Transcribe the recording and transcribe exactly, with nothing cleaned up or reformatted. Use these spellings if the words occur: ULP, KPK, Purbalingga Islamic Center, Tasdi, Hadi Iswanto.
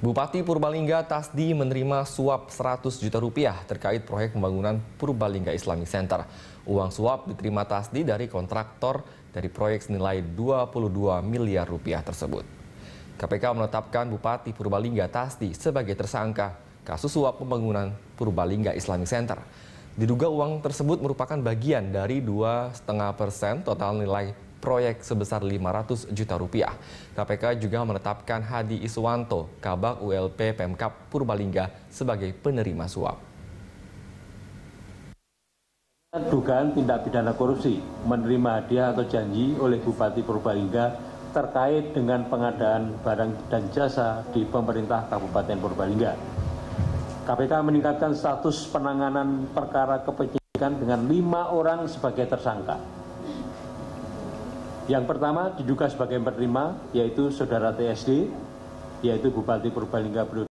Bupati Purbalingga Tasdi menerima suap seratus juta rupiah terkait proyek pembangunan Purbalingga Islamic Center. Uang suap diterima Tasdi dari kontraktor dari proyek senilai dua puluh dua miliar rupiah tersebut. K P K menetapkan Bupati Purbalingga Tasdi sebagai tersangka kasus suap pembangunan Purbalingga Islamic Center. Diduga uang tersebut merupakan bagian dari dua koma lima persen total nilai proyek sebesar lima ratus juta rupiah. K P K juga menetapkan Hadi Iswanto, Kabag U L P Pemkab Purbalingga, sebagai penerima suap. Dugaan tindak pidana korupsi menerima hadiah atau janji oleh Bupati Purbalingga terkait dengan pengadaan barang dan jasa di pemerintah Kabupaten Purbalingga. K P K meningkatkan status penanganan perkara kepenyidikan dengan lima orang sebagai tersangka. Yang pertama diduga sebagai penerima, yaitu saudara T S D, yaitu Bupati Purbalingga Bro.